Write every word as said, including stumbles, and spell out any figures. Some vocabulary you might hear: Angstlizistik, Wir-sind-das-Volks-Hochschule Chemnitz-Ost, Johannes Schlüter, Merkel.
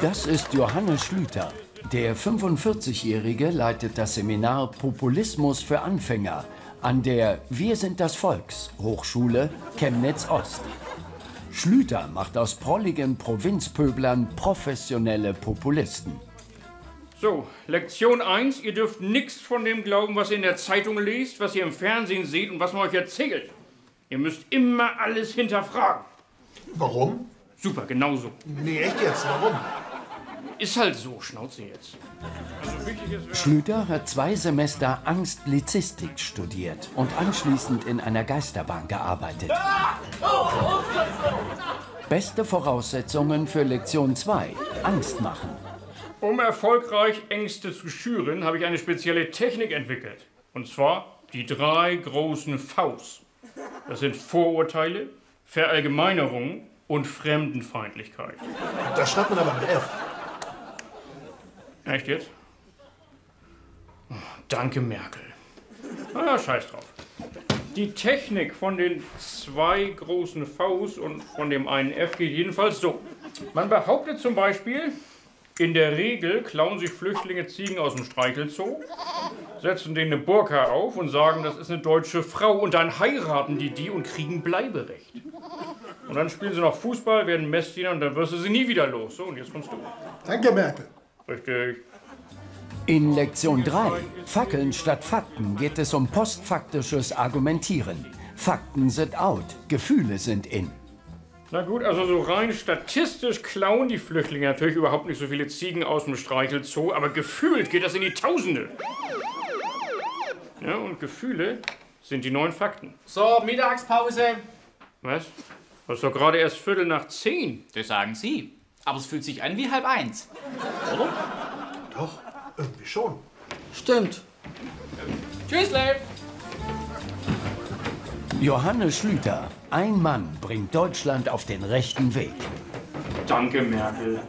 Das ist Johannes Schlüter. Der fünfundvierzigjährige leitet das Seminar Populismus für Anfänger an der Wir-sind-das-Volks-Hochschule Chemnitz-Ost. Schlüter macht aus prolligen Provinzpöblern professionelle Populisten. So, Lektion eins, ihr dürft nichts von dem glauben, was ihr in der Zeitung lest, was ihr im Fernsehen seht und was man euch erzählt. Ihr müsst immer alles hinterfragen. Warum? Super, genau so. Nee, echt jetzt, warum? Ist halt so, Schnauze jetzt. Also Schlüter hat zwei Semester Angstlizistik studiert und anschließend in einer Geisterbahn gearbeitet. Ah! Oh, oh, oh. Beste Voraussetzungen für Lektion zwei, Angst machen. Um erfolgreich Ängste zu schüren, habe ich eine spezielle Technik entwickelt. Und zwar die drei großen Vs. Das sind Vorurteile, Verallgemeinerung und Fremdenfeindlichkeit. Da schreibt man aber mit F. Echt jetzt? Oh, danke, Merkel. Na ja, scheiß drauf. Die Technik von den zwei großen Vs und von dem einen F geht jedenfalls so. Man behauptet zum Beispiel: In der Regel klauen sich Flüchtlinge Ziegen aus dem Streichelzoo, setzen denen eine Burka auf und sagen, das ist eine deutsche Frau, und dann heiraten die die und kriegen Bleiberecht. Und dann spielen sie noch Fußball, werden Messdiener und dann wirst du sie nie wieder los. So, und jetzt kommst du. Danke, Merkel. Richtig. In Lektion drei, Fackeln statt Fakten, geht es um postfaktisches Argumentieren. Fakten sind out, Gefühle sind in. Na gut, also so rein statistisch klauen die Flüchtlinge natürlich überhaupt nicht so viele Ziegen aus dem Streichelzoo, aber gefühlt geht das in die Tausende. Ja, und Gefühle sind die neuen Fakten. So, Mittagspause. Was? Das ist doch gerade erst Viertel nach zehn. Das sagen Sie. Aber es fühlt sich an wie halb eins. Oder? Doch, irgendwie schon. Stimmt. Tschüss, Leib. Johannes Schlüter, ein Mann bringt Deutschland auf den rechten Weg. Danke, Merkel.